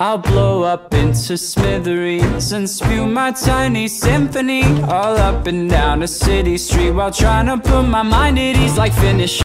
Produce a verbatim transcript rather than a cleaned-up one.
I'll blow up into smithereens and spew my tiny symphony all up and down a city street while trying to put my mind at ease like finish.